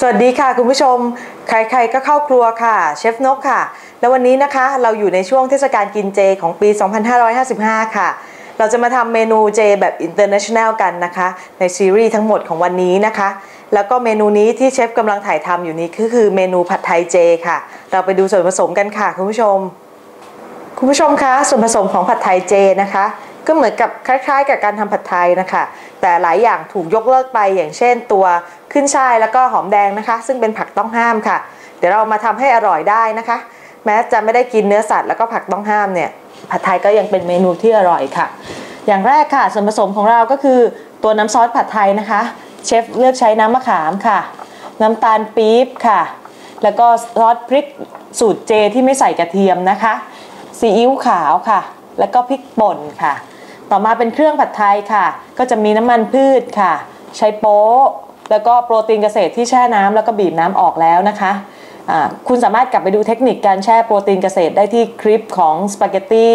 สวัสดีค่ะคุณผู้ชมใครๆก็เข้าครัวค่ะเชฟนกค่ะแล้ววันนี้นะคะเราอยู่ในช่วงเทศกาลกินเจของปี2555ค่ะเราจะมาทำเมนูเจแบบ International กันนะคะในซีรีส์ทั้งหมดของวันนี้นะคะแล้วก็เมนูนี้ที่เชฟกำลังถ่ายทำอยู่นี้คือเมนูผัดไทยเจค่ะเราไปดูส่วนผสมกันค่ะคุณผู้ชมคะส่วนผสมของผัดไทยเจนะคะก็เหมือนกับคล้ายๆกับการทำผัดไทยนะคะแต่หลายอย่างถูกยกเลิกไปอย่างเช่นตัวขึ้นฉ่ายแล้วก็หอมแดงนะคะซึ่งเป็นผักต้องห้ามค่ะเดี๋ยวเรามาทำให้อร่อยได้นะคะแม้จะไม่ได้กินเนื้อสัตว์แล้วก็ผักต้องห้ามเนี่ยผัดไทยก็ยังเป็นเมนูที่อร่อยค่ะอย่างแรกค่ะส่วนผสมของเราก็คือตัวน้ำซอสผัดไทยนะคะเชฟเลือกใช้น้ำมะขามค่ะน้ำตาลปี๊บค่ะแล้วก็ซอสพริกสูตรเจที่ไม่ใส่กระเทียมนะคะซีอิ๊วขาวค่ะแล้วก็พริกป่นค่ะต่อมาเป็นเครื่องผัดไทยค่ะก็จะมีน้ำมันพืชค่ะชัยโป๊ะแล้วก็โปรตีนเกษตรที่แช่น้ำแล้วก็บีบน้ำออกแล้วนะคะคุณสามารถกลับไปดูเทคนิคการแช่โปรตีนเกษตรได้ที่คลิปของสปาเกตตี้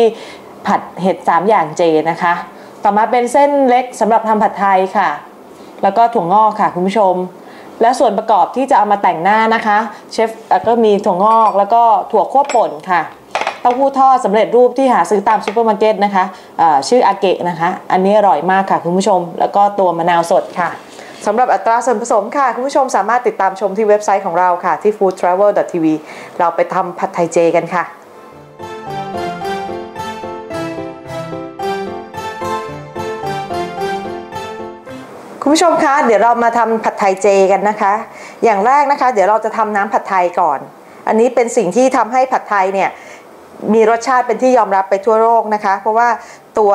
ผัดเห็ด3อย่างเจนะคะต่อมาเป็นเส้นเล็กสำหรับทำผัดไทยค่ะแล้วก็ถั่วงอกค่ะคุณผู้ชมและส่วนประกอบที่จะเอามาแต่งหน้านะคะเชฟก็มีถั่วงอกแล้วก็ถั่วคั่วป่นค่ะเต้าหู้ทอดสำเร็จรูปที่หาซื้อตามซูเปอร์มาร์เก็ตนะคะชื่ออาเกะนะคะอันนี้อร่อยมากค่ะคุณผู้ชมแล้วก็ตัวมะนาวสดค่ะสำหรับอัตราส่วนผสมค่ะคุณผู้ชมสามารถติดตามชมที่เว็บไซต์ของเราค่ะที่ foodtravel.tv เราไปทำผัดไทยเจกันค่ะคุณผู้ชมคะเดี๋ยวเรามาทำผัดไทยเจกันนะคะอย่างแรกนะคะเดี๋ยวเราจะทำน้ำผัดไทยก่อนอันนี้เป็นสิ่งที่ทำให้ผัดไทยเนี่ยมีรสชาติเป็นที่ยอมรับไปทั่วโลกนะคะเพราะว่าตัว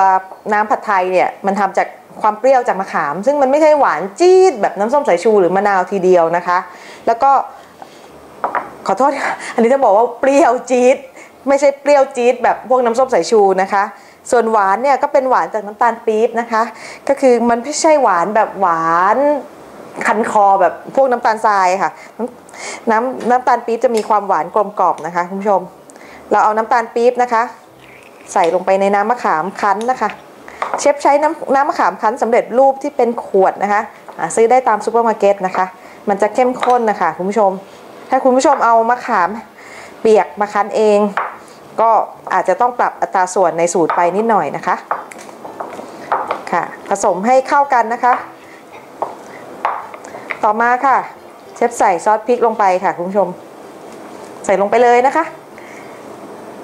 น้ำผัดไทยเนี่ยมันทำจากความเปรี้ยวจากมะขามซึ่งมันไม่ใช่หวานจี๊ดแบบน้ำส้มสายชูหรือมะนาวทีเดียวนะคะแล้วก็ขอโทษอันนี้จะบอกว่าเปรี้ยวจี๊ดไม่ใช่เปรี้ยวจี๊ดแบบพวกน้ำส้มสายชูนะคะส่วนหวานเนี่ยก็เป็นหวานจากน้ำตาลปี๊บนะคะก็คือมันไม่ใช่หวานแบบหวานคันคอแบบพวกน้ำตาลทรายค่ะน้ำตาลปี๊บจะมีความหวานกลมกล่อมนะคะคุณผู้ชมเราเอาน้ำตาลปี๊บนะคะใส่ลงไปในน้ำมะขามคั้นนะคะเชฟใช้น้ำมะขามคั้นสำเร็จรูปที่เป็นขวดนะคะซื้อได้ตามซูเปอร์มาร์เก็ตนะคะมันจะเข้มข้นนะคะคุณผู้ชมถ้าคุณผู้ชมเอามะขามเปียกมาคั้นเองก็อาจจะต้องปรับอัตราส่วนในสูตรไปนิดหน่อยนะคะค่ะผสมให้เข้ากันนะคะต่อมาค่ะเชฟใส่ซอสพริกลงไปค่ะคุณผู้ชมใส่ลงไปเลยนะคะ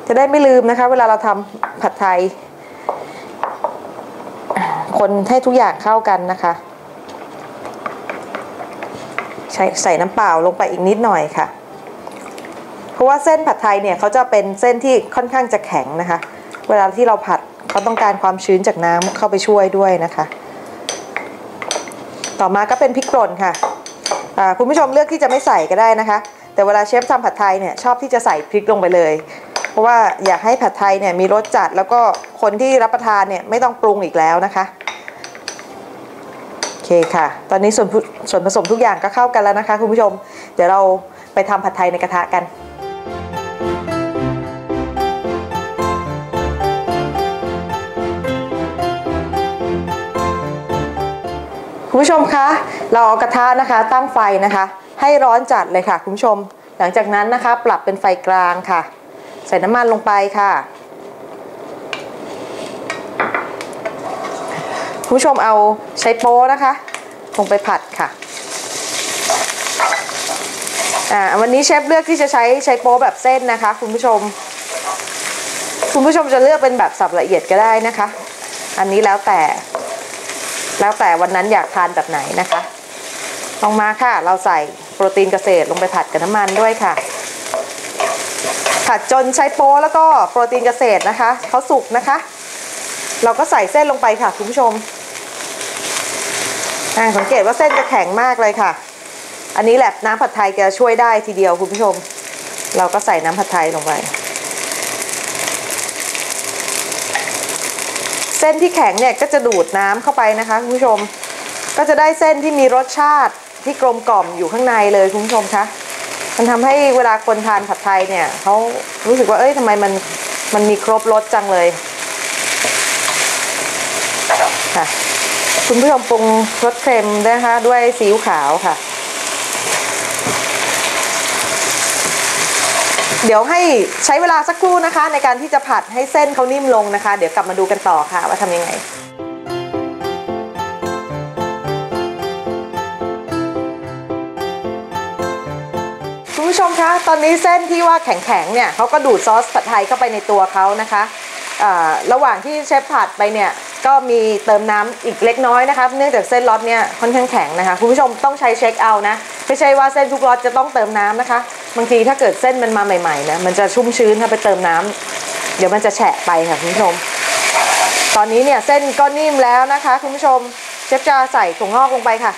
จะได้ไม่ลืมนะคะเวลาเราทำผัดไทยคนให้ทุกอย่างเข้ากันนะคะใส่น้ำเปล่าลงไปอีกนิดหน่อยค่ะเพราะว่าเส้นผัดไทยเนี่ยเขาจะเป็นเส้นที่ค่อนข้างจะแข็งนะคะเวลาที่เราผัดเขาต้องการความชื้นจากน้ำเข้าไปช่วยด้วยนะคะต่อมาก็เป็นพริกป่นค่ะคุณผู้ชมเลือกที่จะไม่ใส่ก็ได้นะคะแต่เวลาเชฟทำผัดไทยเนี่ยชอบที่จะใส่พริกลงไปเลยเพราะว่าอยากให้ผัดไทยเนี่ยมีรสจัดแล้วก็คนที่รับประทานเนี่ยไม่ต้องปรุงอีกแล้วนะคะโอเคค่ะตอนนี้ส่วนผสมทุกอย่างก็เข้ากันแล้วนะคะคุณผู้ชมเดี๋ยวเราไปทำผัดไทยในกระทะกันคุณผู้ชมคะเราเอากระทะนะคะตั้งไฟนะคะให้ร้อนจัดเลยค่ะคุณผู้ชมหลังจากนั้นนะคะปรับเป็นไฟกลางค่ะใส่น้ำมันลงไปค่ะคุณผู้ชมเอาใช้โป๊นะคะลงไปผัดค่ะวันนี้เชฟเลือกที่จะใช้โป๊แบบเส้นนะคะคุณผู้ชมจะเลือกเป็นแบบสับละเอียดก็ได้นะคะอันนี้แล้วแต่วันนั้นอยากทานแบบไหนนะคะลงมาค่ะเราใส่โปรตีนเกษตรลงไปผัดกับน้ำมันด้วยค่ะผัดจนใช้โป๊แล้วก็โปรตีนเกษตรนะคะเขาสุกนะคะเราก็ใส่เส้นลงไปค่ะคุณผู้ชมสังเกตว่าเส้นจะแข็งมากเลยค่ะอันนี้แหละน้ำผัดไทยจะช่วยได้ทีเดียวคุณผู้ชมเราก็ใส่น้ำผัดไทยลงไปเส้นที่แข็งเนี่ยก็จะดูดน้ำเข้าไปนะคะคุณผู้ชมก็จะได้เส้นที่มีรสชาติที่กลมกล่อมอยู่ข้างในเลยคุณผู้ชมคะมันทำให้เวลาคนทานผัดไทยเนี่ยเขารู้สึกว่าเอ้ยทำไมมันมีครบรสจังเลยค่ะคุณผู้ชมปรุงรสเค็มนะคะด้วยซีอิ๊วขาวค่ะ เดี๋ยวให้ใช้เวลาสักครู่นะคะในการที่จะผัดให้เส้นเขานิ่มลงนะคะเดี๋ยวกลับมาดูกันต่อค่ะว่าทำยังไงคุณผู้ชมคะตอนนี้เส้นที่ว่าแข็งๆเนี่ยเขาก็ดูดซอสผัดไทยเข้าไปในตัวเขานะคะระหว่างที่เชฟผัดไปเนี่ยก็มีเติมน้ำอีกเล็กน้อยนะคะเนื่องจากเส้นล็อตเนี่ยค่อนข้างแข็งนะคะคุณผู้ชมต้องใช้เช็คเอานะไม่ใช่ว่าเส้นทุกล็อตจะต้องเติมน้ำนะคะบางทีถ้าเกิดเส้นมันมาใหม่ๆนะมันจะชุ่มชื้นถ้าไปเติมน้ำเดี๋ยวมันจะแฉะไปค่ะคุณผู้ชมตอนนี้เนี่ยเส้นก็นิ่มแล้วนะคะคุณผู้ชมเชฟจะใส่ถั่วงอกลงไปค่ะ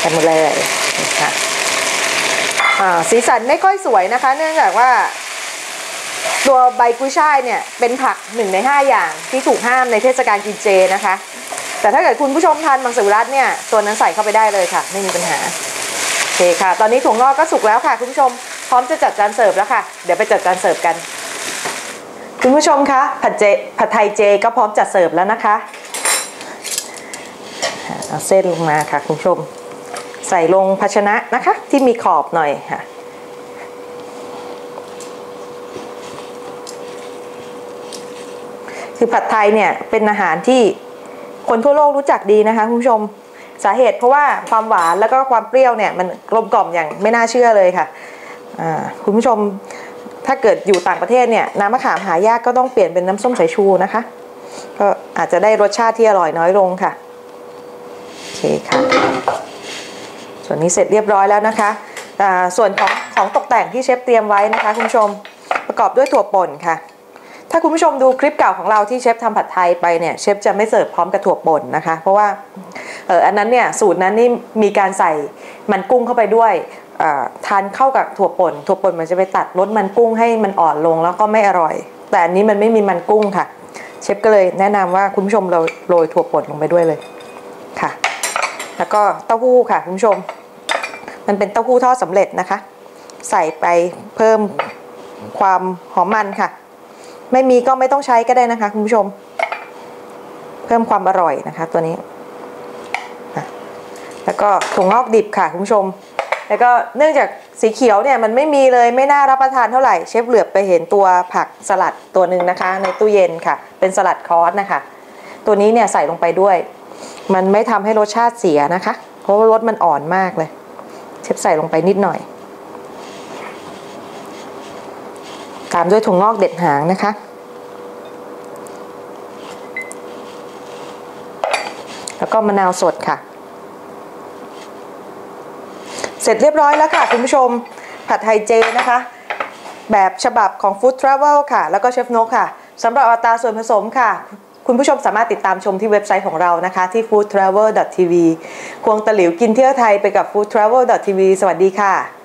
ใส่หมดเลยค่ะสีสันไม่ค่อยสวยนะคะเนื่องจากว่าตัวใบกุ้ยช่ายเนี่ยเป็นผัก1ใน5อย่างที่ถูกห้ามในเทศกาลกินเจนะคะแต่ถ้าเกิดคุณผู้ชมทานมังสวิรัติเนี่ยตัวนั้นใส่เข้าไปได้เลยค่ะไม่มีปัญหาโอเคค่ะตอนนี้ถั่วงอกก็สุกแล้วค่ะคุณผู้ชมพร้อมจะจัดจานเสิร์ฟแล้วค่ะเดี๋ยวไปจัดจานเสิร์ฟกันคุณผู้ชมคะผัดไทยเจก็พร้อมจัดเสิร์ฟแล้วนะคะเอาเส้นลงมาค่ะคุณผู้ชมใส่ลงภาชนะนะคะที่มีขอบหน่อยค่ะคือผัดไทยเนี่ยเป็นอาหารที่คนทั่วโลกรู้จักดีนะคะคุณผู้ชมสาเหตุเพราะว่าความหวานแล้วก็ความเปรี้ยวเนี่ยมันกลมกล่อมอย่างไม่น่าเชื่อเลยค่ะคุณผู้ชมถ้าเกิดอยู่ต่างประเทศเนี่ยน้ำมะขามหายากก็ต้องเปลี่ยนเป็นน้ำส้มสายชูนะคะก็อาจจะได้รสชาติที่อร่อยน้อยลงค่ะโอเคค่ะส่วนนี้เสร็จเรียบร้อยแล้วนะคะส่วนของตกแต่งที่เชฟเตรียมไว้นะคะคุณผู้ชมประกอบด้วยถั่วป่นค่ะถ้าคุณผู้ชมดูคลิปเก่าของเราที่เชฟทำผัดไทยไปเนี่ยเชฟจะไม่เสิร์ฟพร้อมกับถั่วป่นนะคะเพราะว่าอันนั้นเนี่ยสูตรนั้นนี่มีการใส่มันกุ้งเข้าไปด้วยทานเข้ากับถั่วป่นมันจะไปตัดรสมันกุ้งให้มันอ่อนลงแล้วก็ไม่อร่อยแต่อันนี้มันไม่มีมันกุ้งค่ะเชฟก็เลยแนะนำว่าคุณผู้ชมเราโรยถั่วป่นลงไปด้วยเลยค่ะแล้วก็เต้าหู้ค่ะคุณผู้ชมมันเป็นเต้าหู้ทอดสำเร็จนะคะใส่ไปเพิ่มความหอมมันค่ะไม่มีก็ไม่ต้องใช้ก็ได้นะคะคุณผู้ชมเพิ่มความอร่อยนะคะตัวนี้แล้วก็ถั่วงอกดิบค่ะคุณผู้ชมแล้วก็เนื่องจากสีเขียวเนี่ยมันไม่มีเลยไม่น่ารับประทานเท่าไหร่เชฟเหลือบไปเห็นตัวผักสลัดตัวหนึ่งนะคะในตู้เย็นค่ะเป็นสลัดคอสนะคะตัวนี้เนี่ยใส่ลงไปด้วยมันไม่ทำให้รสชาติเสียนะคะเพราะว่ารสมันอ่อนมากเลยเชฟใส่ลงไปนิดหน่อยตามด้วยถั่วงอกเด็ดหางนะคะแล้วก็มะนาวสดค่ะเสร็จเรียบร้อยแล้วค่ะคุณผู้ชมผัดไทยเจนะคะแบบฉบับของ Food Travel ค่ะแล้วก็เชฟนกค่ะสำหรับอัตราส่วนผสมค่ะคุณผู้ชมสามารถติดตามชมที่เว็บไซต์ของเรานะคะที่ foodtravel.tv ควงตะหลิวกินเที่ยวไทยไปกับ foodtravel.tv สวัสดีค่ะ